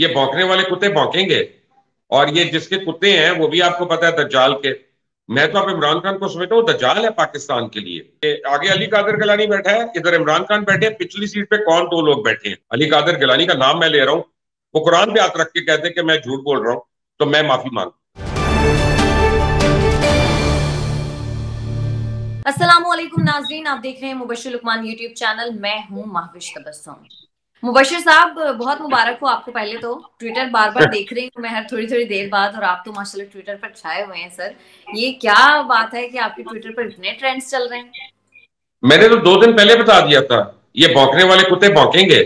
ये भौंकने वाले कुत्ते भौंकेंगे, और ये जिसके कुत्ते हैं वो भी आपको पता है दज्जाल के। मैं तो आप इमरान खान को समझता हूँ दज्जाल है पाकिस्तान के लिए। आगे अली कादिर गिलानी बैठा है, इधर इमरान खान बैठे हैं, पिछली सीट पे कौन दो लोग बैठे हैं। अली कादिर गिलानी का नाम मैं ले रहा हूँ, वो कुरान पे हाथ रख के कहते हैं कि मैं झूठ बोल रहा हूँ तो मैं माफी मांगू। अस्सलामुअलैकुम नाज़रीन, आप देख रहे हैं मुबशर लुकमान यूट्यूब चैनल, मैं हूँ महविश तबस्सुम। मुबशर साहब बहुत मुबारक हो आपको, पहले तो ट्विटर बार बार देख रही हूँ मैं हर थोड़ी थोड़ी देर बाद, और आप तो माशाल्लाह ट्विटर पर छाए हुए हैं। सर ये क्या बात है कि आपके ट्विटर पर इतने ट्रेंड्स चल रहे हैं? मैंने तो 2 दिन पहले बता दिया था ये भौंकने वाले कुत्ते भौंकेंगे,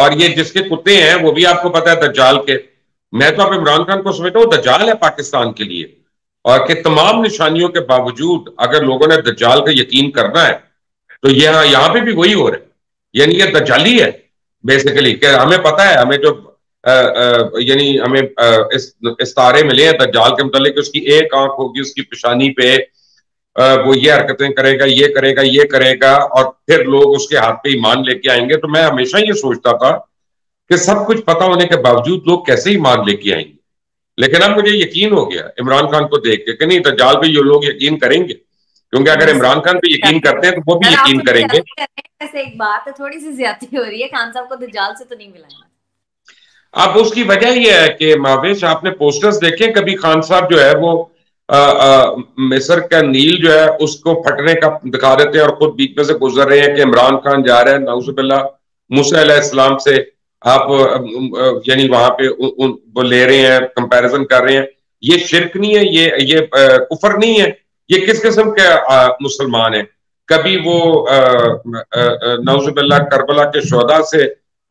और ये जिसके कुत्ते हैं वो भी आपको पता है दज्जाल के। मैं तो आप इमरान खान को समझता हूँ दज्जाल है पाकिस्तान के लिए, और कि तमाम निशानियों के बावजूद अगर लोगों ने दज्जाल का यकीन करना है तो यहाँ पे भी वही हो रहा है। यानी ये दज्जाली है बेसिकली, कि हमें पता है, हमें जो यानी हमें इस तारे मिले हैं दज्जाल के मतलब उसकी एक आंख होगी, उसकी पेशानी पे वो ये हरकतें करेगा, ये करेगा, ये करेगा, और फिर लोग उसके हाथ पे ईमान लेके आएंगे। तो मैं हमेशा ये सोचता था कि सब कुछ पता होने के बावजूद लोग कैसे ईमान लेके आएंगे, लेकिन अब मुझे यकीन हो गया इमरान खान को देख के कि नहीं दज्जाल पे ये लोग यकीन करेंगे, क्योंकि अगर इमरान खान पे यकीन करते हैं तो वो भी यकीन करेंगे। ऐसे एक बात है, थोड़ी सी ज्यादती हो रही है, खान साहब को दज्जाल से तो नहीं मिलाएंगे। अब उसकी वजह यह है कि मावेश, आपने पोस्टर्स देखे कभी खान साहब जो है वो मिस्र का नील जो है उसको फटने का दिखा देते हैं, और खुद बीच में से गुजर रहे हैं कि इमरान खान जा रहे हैं नाउजुबिल्ला मूसा अलैहिस्सलाम से आप यानी वहां पे वो ले रहे हैं, कंपैरिजन कर रहे हैं। ये शिरक नहीं है, ये कुफर नहीं है, ये किस किस्म के मुसलमान है? कभी वो नौजुबिल्ला करबला के शोहदा से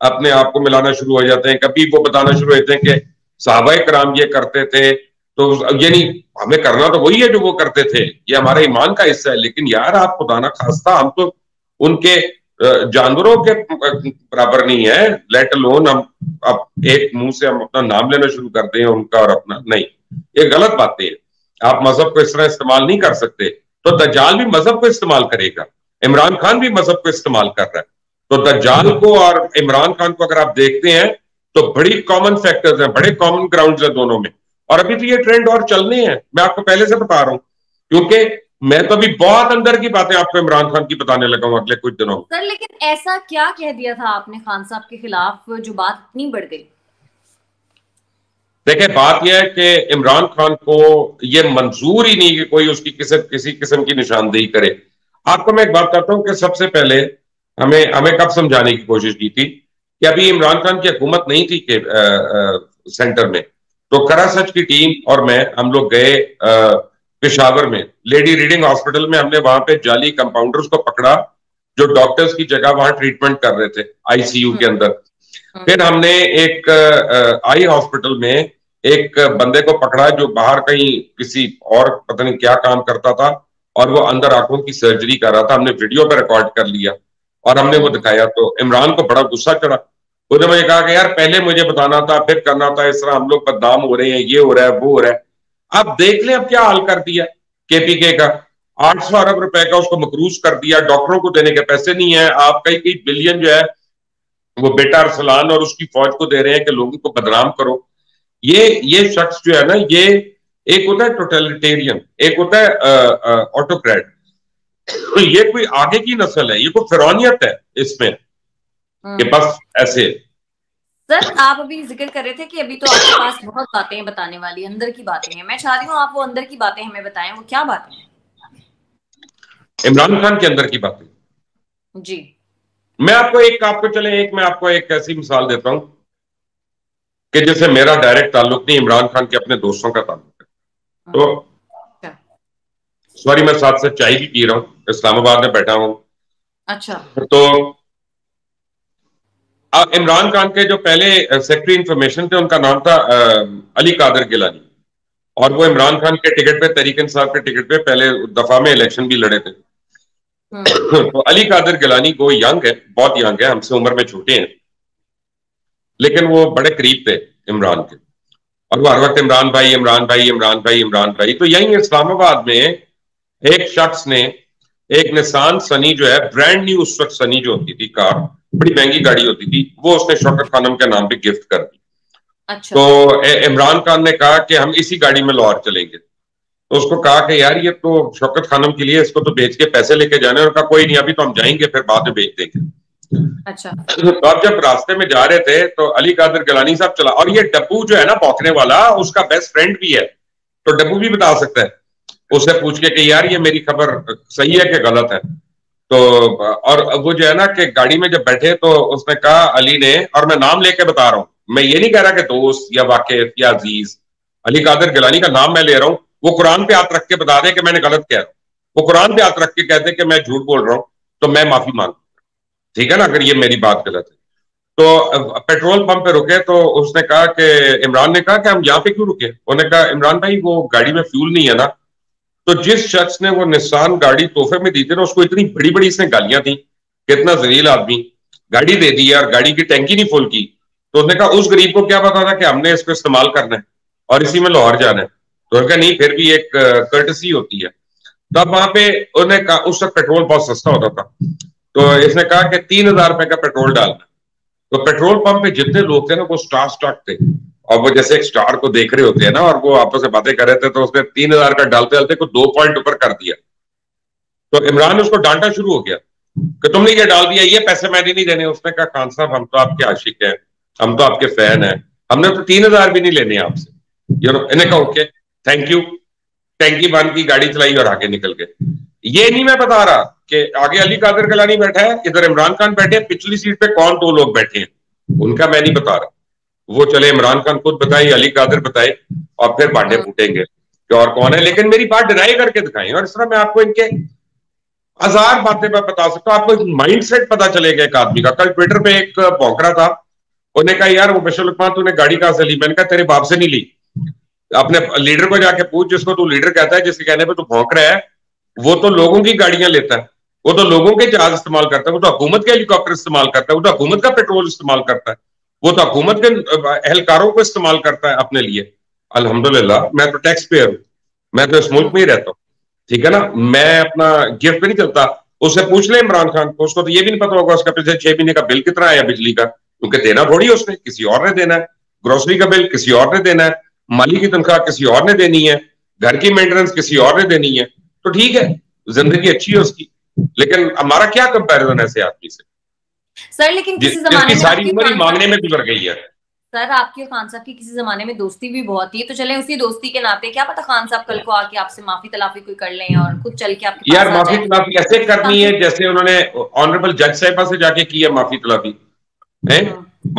अपने आप को मिलाना शुरू हो जाते हैं, कभी वो बताना शुरू होते हैं कि सहाबा कराम ये करते थे, तो यानी हमें करना तो वही है जो वो करते थे, ये हमारे ईमान का हिस्सा है। लेकिन यार आप खुदा ना खास्ता, हम तो उनके जानवरों के बराबर नहीं है, लेट लोन हम अब एक मुंह से हम अपना नाम लेना शुरू करते हैं उनका और अपना, नहीं ये गलत बातें हैं। आप मजहब को इस तरह इस्तेमाल नहीं कर सकते। तो दज्जाल भी मजहब को इस्तेमाल करेगा, इमरान खान भी मजहब को इस्तेमाल कर रहा है। तो दज्जाल को और इमरान खान को अगर आप देखते हैं तो बड़ी कॉमन फैक्टर्स हैं, बड़े कॉमन ग्राउंड हैं दोनों में, और अभी तो ये ट्रेंड और चलने हैं, मैं आपको पहले से बता रहा हूँ, क्योंकि मैं तो अभी बहुत अंदर की बातें आपको इमरान खान की बताने लगा हूँ अगले कुछ दिनों। सर लेकिन ऐसा क्या कह दिया था आपने खान साहब के खिलाफ जो बात इतनी बढ़ गई? देखिये बात यह है कि इमरान खान को यह मंजूर ही नहीं कि कोई उसकी किसी किस्म की निशानदेही करे। आपको मैं एक बात कहता हूँ कि सबसे पहले हमें कब समझाने की कोशिश की थी कि अभी इमरान खान की हुकूमत नहीं थी कि सेंटर में, तो करा सच की टीम और मैं, हम लोग गए पेशावर में लेडी रीडिंग हॉस्पिटल में, हमने वहां पे जाली कंपाउंडर्स को पकड़ा जो डॉक्टर्स की जगह वहां ट्रीटमेंट कर रहे थे आईसीयू के अंदर। फिर हमने एक आई हॉस्पिटल में एक बंदे को पकड़ा जो बाहर कहीं किसी और पता नहीं क्या काम करता था, और वो अंदर आंखों की सर्जरी कर रहा था। हमने वीडियो पे रिकॉर्ड कर लिया और हमने वो दिखाया, तो इमरान को बड़ा गुस्सा चढ़ा। उन्होंने मुझे कहा कि यार पहले मुझे बताना था, फिर करना था, इस तरह हम लोग बदनाम हो रहे हैं, ये हो रहा है, वो हो रहा है। आप देख लें अब क्या हाल कर दिया केपीके का, 800 अरब रुपए का उसको मकरूज कर दिया, डॉक्टरों को देने के पैसे नहीं है। आप कई कई बिलियन जो है वो बेटा अरसलान और उसकी फौज को दे रहे हैं कि लोगों को बदनाम करो। ये शख्स जो है ना, ये एक होता है टोटलिटेरियन, एक होता है ऑटोक्रेट। ये कोई आगे की नस्ल है, ये कोई फिरौनियत है इसमें कि बस ऐसे। सर आप अभी जिक्र कर रहे थे कि अभी तो आपके पास बहुत बातें हैं बताने वाली, अंदर की बातें हैं। मैं चाह रही हूँ आप वो अंदर की बातें हमें बताएं, वो क्या बातें हैं इमरान खान के अंदर की बातें। जी मैं आपको एक ऐसी मिसाल देता हूँ कि जैसे मेरा डायरेक्ट ताल्लुक नहीं, इमरान खान के अपने दोस्तों का ताल्लुक है। तो सॉरी मैं साथ साथ चाय भी पी रहा हूँ, इस्लामाबाद में बैठा हूँ। अच्छा, तो इमरान खान के जो पहले सेक्रेटरी इंफॉर्मेशन थे उनका नाम था अली कादिर गिलानी, और वो इमरान खान के टिकट पे, तहरीक इंसाफ के टिकट पे पहले दफा में इलेक्शन भी लड़े थे। तो अली कादिर गिलानी को यंग है, बहुत यंग है, हमसे उम्र में छोटे हैं, लेकिन वो बड़े करीब थे इमरान के, और वो हर वक्त इमरान भाई, इमरान भाई, इमरान भाई, इमरान भाई। तो यही इस्लामाबाद में एक शख्स ने एक निसान सनी जो है, ब्रांड न्यू उस वक्त सनी जो होती थी कार, बड़ी महंगी गाड़ी होती थी, वो उसने शौकत खानम के नाम पे गिफ्ट कर दी। अच्छा। तो इमरान खान ने कहा कि हम इसी गाड़ी में लाहौर चलेंगे, तो उसको कहा कि यार ये तो शौकत खानम के लिए, इसको तो बेच के पैसे लेके जाने। और कहा कोई नहीं, अभी तो हम जाएंगे फिर बाद में बेच देंगे। अच्छा। तो आप जब रास्ते में जा रहे थे तो अली कादिर गिलानी साहब चला, और ये डब्बू जो है ना भौंकने वाला, उसका बेस्ट फ्रेंड भी है, तो डब्बू भी बता सकता है, उससे पूछ के कि यार ये मेरी खबर सही है कि गलत है। तो और वो जो है ना कि गाड़ी में जब बैठे तो उसने कहा अली ने, और मैं नाम लेके बता रहा हूँ, मैं ये नहीं कह रहा कि दोस्त या वाकिफ या अजीज, अली कादिर गिलानी का नाम मैं ले रहा हूँ। वो कुरान पे हाथ रख के बता दे कि मैंने गलत कह रहा हूँ, वो कुरान पे हाथ रख के कहते कि मैं झूठ बोल रहा हूँ, तो मैं माफी मांगू, ठीक है ना, अगर ये मेरी बात गलत है। तो पेट्रोल पंप पे रुके तो उसने कहा कि इमरान ने कहा कि हम यहाँ पे क्यों रुके? उन्होंने कहा इमरान भाई वो गाड़ी में फ्यूल नहीं है ना। तो जिस शख्स ने वो निसान गाड़ी तोहफे में दी थी ना, उसको इतनी बड़ी बड़ी इसने गालियां दी, कितना जलील आदमी, गाड़ी दे दी यार, गाड़ी की टैंकी नहीं फुल की। तो उसने कहा उस गरीब को क्या पता था कि हमने इसको इस्तेमाल करना है और इसी में लाहौर जाना है। तो उसने कहा नहीं, फिर भी एक कर्टसी होती है। तब वहां पे उन्होंने कहा, उस वक्त पेट्रोल बहुत सस्ता होता था, तो इसने कहा कि 3,000 रुपए का पेट्रोल डालना। तो पेट्रोल पंप पे जितने लोग थे ना वो स्टार स्टार्क थे, और वो जैसे एक स्टार को देख रहे होते हैं ना, और वो आपस में बातें कर रहे थे। तो उसने 3,000 का डालते डालते को 2 पॉइंट ऊपर कर दिया। तो इमरान ने उसको डांटा शुरू हो गया कि तुमने ये डाल दिया, ये पैसे मैंने नहीं देने। उसने कहा खान साहब हम तो आपके आशिक हैं, हम तो आपके फैन हैं, हमने तो 3,000 भी नहीं लेने आपसे। इन्हें कहा ओके थैंक यू, टैंकी बांध की गाड़ी चलाई और आगे निकल गए। ये नहीं मैं बता रहा कि आगे अली कादिर गिलानी बैठा है, इधर इमरान खान बैठे हैं, पिछली सीट पे कौन 2 लोग बैठे हैं उनका मैं नहीं बता रहा। वो चले, इमरान खान खुद बताए, अली कादिर बताए, और फिर बांटे फूटेंगे कि और कौन है। लेकिन मेरी बात डिनाई करके दिखाएं। और इस तरह मैं आपको इनके 1000 बातें मैं बता सकता हूँ। आपको माइंडसेट पता चलेगा एक आदमी का। कल ट्विटर पे एक भौंकरा था, उन्होंने कहा यार मुबशर लुकमान तूने गाड़ी कहाँ से ली? मैंने कहा तेरे बाप से नहीं ली, अपने लीडर को जाके पूछ जिसको तू लीडर कहता है, जिसके कहने पर तू भौंक रहा है। वो तो लोगों की गाड़ियां लेता है, वो तो लोगों के जहाज इस्तेमाल करता है, वो तो हुकूमत के हेलीकॉप्टर इस्तेमाल करता है, वो तो हुकूमत का पेट्रोल इस्तेमाल करता है, वो तो हुकूमत के एहलकारों को इस्तेमाल करता है अपने लिए। अल्हम्दुलिल्लाह मैं तो टैक्स पेयर हूँ, मैं तो इस मुल्क में ही रहता हूँ, ठीक है ना, मैं अपना गिफ्ट पे नहीं चलता। उससे पूछ ले इमरान खान को, उसको तो ये भी नहीं पता होगा उसका पिछले 6 महीने का बिल कितना आया बिजली का, क्योंकि देना थोड़ी है उसने, किसी और ने देना है। ग्रोसरी का बिल किसी और ने देना है, माली की तनख्वाह किसी और ने देनी है, घर की मेंटेनेंस किसी और ने देनी है। तो ठीक है, जिंदगी अच्छी है उसकी, लेकिन हमारा क्या कंपेरिजन है ऐसे आदमी से सर। लेकिन किसी जमाने में सारी उम्र ही मांगने में गुजर गई है सर आपकी। खान साहब की किसी जमाने में दोस्ती भी बहुत थी, तो चले उसी दोस्ती के नाते क्या पता खान साहब कल को आके आपसे माफी तलाफी कोई कर लें और खुद चल के आपके यार माफी तलाफी ऐसे करनी है जैसे उन्होंने ऑनरेबल जज साहिबा से जाके की है माफी तलाफी।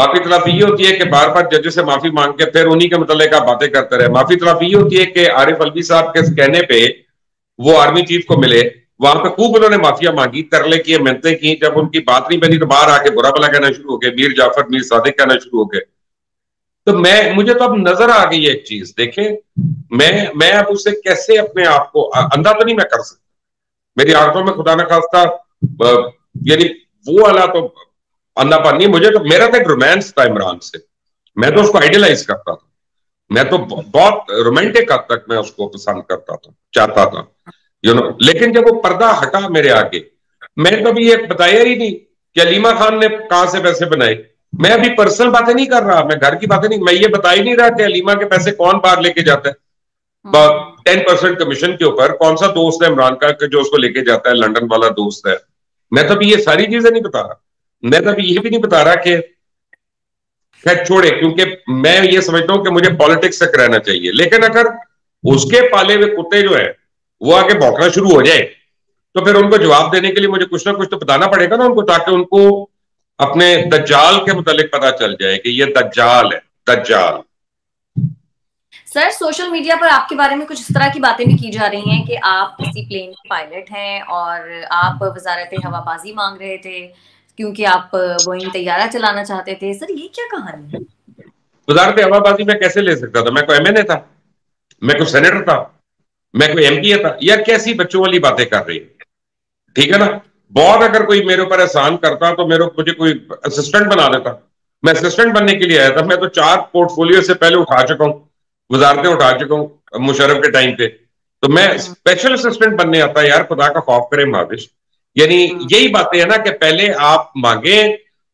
माफी तलाफी ये होती है कि बार बार जजों से माफी मांग के फिर उन्हीं के मतलब आप बातें करते रहे। माफी तलाफी ये होती है कि आरिफ अलवी साहब के कहने पे वो आर्मी चीफ को मिले, वहां पे खूब उन्होंने माफिया मांगी, तरले किए, मिन्नतें की, जब उनकी बात नहीं बनी तो बाहर आके बुरा भला कहना शुरू हो गए, मीर जाफर मीर सादी कहना शुरू हो गए। तो मुझे तो अब नजर आ गई एक चीज, देखे मैं अब उसे कैसे अपने आप को अंधा तो नहीं मैं कर सकता, मेरी आंखों में खुदा न खास्ता यानी वो वाला तो अंधापन नहीं, मुझे तो मेरा तो एक रोमांस था इमरान से, मैं तो उसको आइडियलाइज करता था, मैं तो बहुत रोमांटिक हद तक मैं उसको पसंद करता था, चाहता था लेकिन जब वो पर्दा हटा मेरे आगे, मैंने कभी ये बताया ही नहीं कि अलीमा खान ने कहां से पैसे बनाए। मैं अभी पर्सनल बातें नहीं कर रहा, मैं घर की बातें नहीं, मैं ये बता ही नहीं रहा कि अलीमा के पैसे कौन बाहर लेके जाता है 10% कमीशन के ऊपर, कौन सा दोस्त है इमरान खान का जो उसको लेके जाता है, लंदन वाला दोस्त है। मैं तभी ये सारी चीजें नहीं बता रहा, मैं तभी ये भी नहीं बता रहा कि खैर छोड़े, क्योंकि मैं ये समझता हूँ कि मुझे पॉलिटिक्स तक रहना चाहिए। लेकिन अगर उसके पाले हुए कुत्ते जो है वो आगे भौंकना शुरू हो जाए तो फिर उनको जवाब देने के लिए मुझे कुछ ना कुछ तो बताना पड़ेगा ना उनको, ताकि उनको अपने दज्जाल के मुतालिक पता चल जाए कि ये दज्जाल है। दज्जाल सर, सोशल मीडिया पर आपके बारे में कुछ इस तरह की बातें भी की जा रही हैं कि आप किसी प्लेन के पायलट हैं और आप वजारत हवाबाजी मांग रहे थे क्योंकि आप बोइंग तैयारा चलाना चाहते थे। सर ये क्या कहानी है? वजारत हवाबाजी मैं कैसे ले सकता था? मैं कोई एमएनए था, मैं कोई सेनेटर था, मैं कोई एमपी था? यार कैसी बच्चों वाली बातें कर रही है, ठीक है ना। बहुत अगर कोई मेरे ऊपर एहसान करता तो मुझे कोई असिस्टेंट बना देता, मैं असिस्टेंट बनने के लिए आया था। मैं तो 4 पोर्टफोलियो से पहले उठा चुका हूँ, वजारतें उठा चुका हूँ मुशर्रफ के टाइम पे, तो मैं स्पेशल असिस्टेंट बनने आता। यार खुदा का खौफ करे माविश, यानी यही बातें है ना कि पहले आप मांगे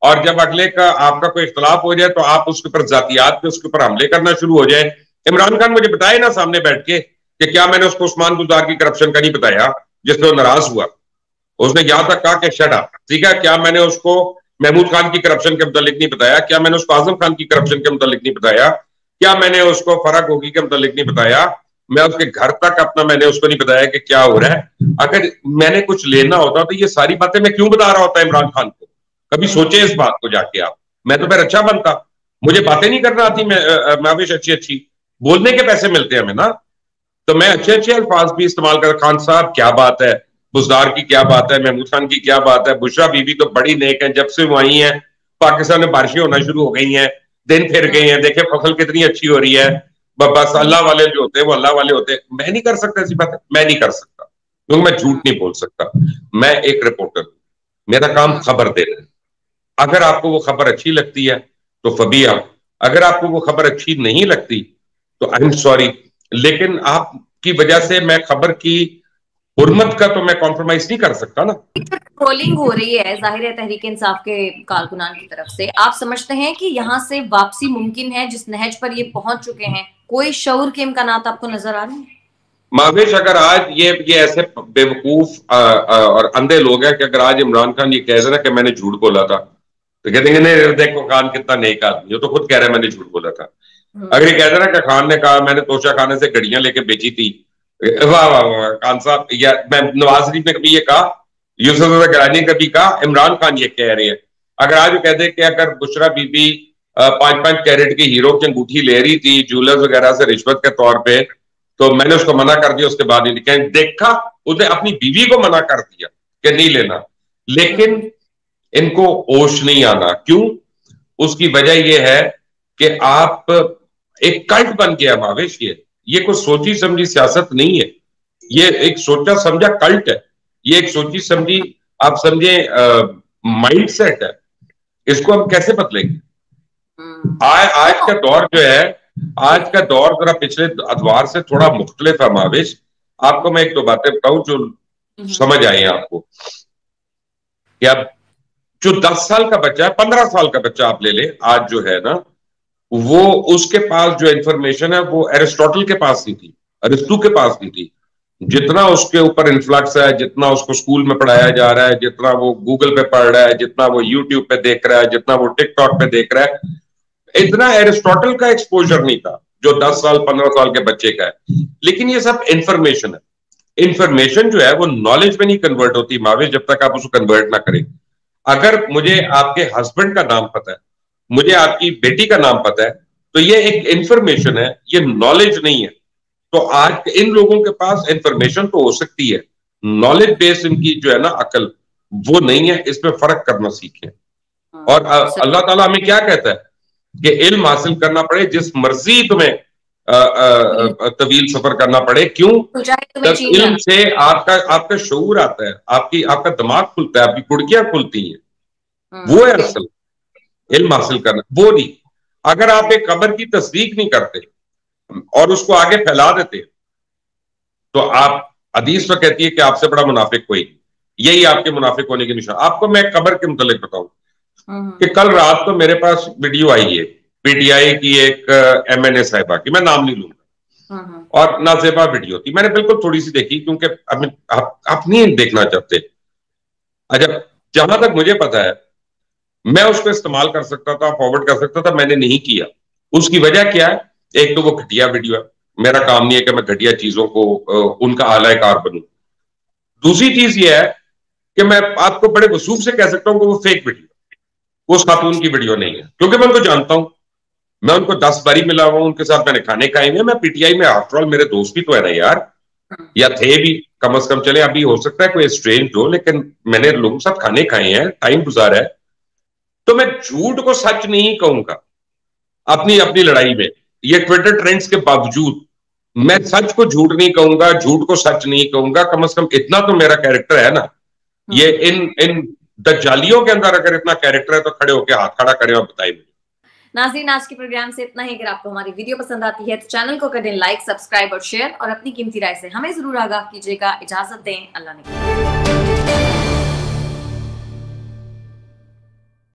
और जब अगले का आपका कोई इख्तलाफ हो जाए तो आप उसके ऊपर जातियात पे उसके ऊपर हमले करना शुरू हो जाए। इमरान खान मुझे बताए ना सामने बैठ के कि क्या मैंने उसको उस्मान बुज़दार की करप्शन का नहीं बताया जिससे वो नाराज हुआ। उसने यहाँ तक कहा कि शट अप, ठीक है, क्या मैंने उसको महमूद खान की करप्शन के मुतालिक नहीं बताया, क्या मैंने उसको आजम खान की करप्शन के मुतालिक नहीं बताया, क्या मैंने उसको फरक होगी के मुतालिक नहीं बताया, मैं उसके घर तक अपना मैंने उसको नहीं बताया कि क्या हो रहा है। अगर मैंने कुछ लेना होता तो ये सारी बातें मैं क्यों बता रहा होता इमरान खान को? कभी सोचे इस बात को जाके आप। मैं तो फिर अच्छा बनता, मुझे बातें नहीं करना आती, मैं अच्छी अच्छी बोलने के पैसे मिलते हैं हमें ना, तो मैं अच्छे अच्छे अल्फाज भी इस्तेमाल कर। खान साहब क्या बात है, बुज़दार की क्या बात है, महमूद खान की क्या बात है, बुशरा बीबी तो बड़ी नेक है, जब से वो आई है पाकिस्तान में बारिशें होना शुरू हो गई हैं, दिन फिर गए हैं, देखे फसल कितनी अच्छी हो रही है। बस अल्लाह वाले जो होते हैं वो अल्लाह वाले होते हैं। मैं नहीं कर सकता ऐसी बात, मैं नहीं कर सकता क्योंकि मैं झूठ नहीं बोल सकता। मैं एक रिपोर्टर हूं, मेरा काम खबर देना है। अगर आपको वो खबर अच्छी लगती है तो फबिया, अगर आपको वो खबर अच्छी नहीं लगती तो आई एम सॉरी, लेकिन आपकी वजह से मैं खबर की हुर्मत का तो मैं कॉम्प्रोमाइज नहीं कर सकता ना। ट्रोलिंग हो रही है जाहिर है तहरीक इंसाफ के कारकुनान की तरफ से। आप समझते हैं कि यहाँ से वापसी मुमकिन है जिस नहज पर ये पहुंच चुके हैं? कोई शऊर के इम्कानात आपको नजर आ रहे हैं? मावेश, अगर आज ये ऐसे बेवकूफ और अंधे लोग हैं कि अगर आज इमरान खान ये कह रहा है कि मैंने झूठ बोला था तो कहते हैं नहीं देखो खान कितना नेक आदमी, ये तो खुद कह रहा है मैंने झूठ बोला था। अगर ये कह रहा है कि खान ने कहा मैंने तोशा खाने से घड़ियां लेके बेची थी, वाह वाह वाह खान साहब। या मैं नवाज शरीफ ने कभी ये कहा, यूसुफ गिलानी ने कभी कहा, इमरान खान ये कह रहे हैं। अगर आज वो कह दे कि अगर बुशरा बीबी 5-5 कैरेट की हीरो की अंगूठी ले रही थी ज्वेलर्स वगैरह से रिश्वत के तौर पे तो मैंने उसको मना कर दिया, उसके बाद नहीं लिखा, देखा उसने अपनी बीवी को मना कर दिया कि नहीं लेना। लेकिन इनको होश नहीं आना, क्यों? उसकी वजह यह है कि आप एक कल्ट बन गया मावेश। ये कुछ सोची समझी सियासत नहीं है, ये एक सोचा समझा कल्ट है, ये एक सोची समझी आप समझे माइंडसेट है। इसको हम कैसे बदलेंगे? आज का दौर जो है, आज का दौर जरा पिछले अदवार से थोड़ा मुख्तलिफ है मावेश। आपको मैं एक दो बातें बताऊं जो समझ आई है आपको, कि अब जो 10 साल का बच्चा है, 15 साल का बच्चा आप ले ले, आज जो है ना वो उसके पास जो इंफॉर्मेशन है वो एरिस्टोटल के पास नहीं थी, अरिस्टू के पास नहीं थी। जितना उसके ऊपर इन्फ्लक्स है, जितना उसको स्कूल में पढ़ाया जा रहा है, जितना वो गूगल पे पढ़ रहा है, जितना वो यूट्यूब पे देख रहा है, जितना वो टिकटॉक पे देख रहा है, इतना एरिस्टोटल का एक्सपोजर नहीं था जो 10 साल 15 साल के बच्चे का है। लेकिन ये सब इंफॉर्मेशन है, इंफॉर्मेशन जो है वो नॉलेज में नहीं कन्वर्ट होती मावेश, जब तक आप उसको कन्वर्ट ना करें। अगर मुझे आपके हस्बैंड का नाम पता है, मुझे आपकी बेटी का नाम पता है, तो ये एक इंफॉर्मेशन है, ये नॉलेज नहीं है। तो आज इन लोगों के पास इंफॉर्मेशन तो हो सकती है, नॉलेज बेस्ड इनकी जो है ना अकल वो नहीं है। इसमें फर्क करना सीखें। और अल्लाह ताला हमें क्या कहता है कि इल्म हासिल करना पड़े जिस मर्जी तुम्हें तवील सफर करना पड़े। क्यों? इल्म से आपका शऊर आता है, आपका दिमाग खुलता है, आपकी गुड़कियां खुलती हैं। वो है असल इल्म हासिल करना, वो नहीं। अगर आप एक खबर की तस्दीक नहीं करते और उसको आगे फैला देते तो आप, हदीस तो कहती है कि आपसे बड़ा मुनाफिक कोई नहीं, यही आपके मुनाफिक होने के निशान। आपको मैं खबर के मुतालिक बताऊं कि कल रात को मेरे पास वीडियो आई है पीटीआई की एक एमएनए साहिबा की, मैं नाम नहीं लूंगा, और नाजेबा वीडियो थी। मैंने बिल्कुल थोड़ी सी देखी क्योंकि आप नहीं देखना चाहते। अच्छा, जहां तक मुझे पता है मैं उसको इस्तेमाल कर सकता था, फॉरवर्ड कर सकता था, मैंने नहीं किया। उसकी वजह क्या है? एक तो वो घटिया वीडियो है, मेरा काम नहीं है कि मैं घटिया चीजों को उनका आलाकार बनूं। दूसरी चीज ये है कि मैं आपको बड़े वसूख से कह सकता हूं कि वो फेक वीडियो, उस खातून की वीडियो नहीं है, क्योंकि मैं उनको जानता हूं, मैं उनको 10 बारी मिला हुआ, उनके साथ मैंने खाने खाए हुए। मैं पीटीआई में आफ्टरऑल मेरे दोस्त भी तो है ना यार, या थे भी कम से कम, चले अभी हो सकता है कोई स्ट्रेंज हो, लेकिन मैंने लोगों के साथ खाने खाए हैं, टाइम गुजारा है, तो मैं झूठ को सच नहीं कहूंगा अपनी अपनी लड़ाई में। ये ट्विटर ट्रेंड्स के बावजूद मैं सच को झूठ नहीं कहूंगा, झूठ को सच नहीं कहूंगा, कम से कम इतना तो मेरा कैरेक्टर है ना। ये इन दज्जालियों के अंदर अगर इतना कैरेक्टर है तो खड़े होकर हाथ खड़ा करें और बताइए मुझे। नाज़रीन, आज के प्रोग्राम से इतना ही। अगर आपको हमारी वीडियो पसंद आती है तो चैनल को करें लाइक, सब्सक्राइब और शेयर, और अपनी कीमती राय से हमें जरूर आगाह कीजिएगा। इजाजत दें, अल्लाह ने।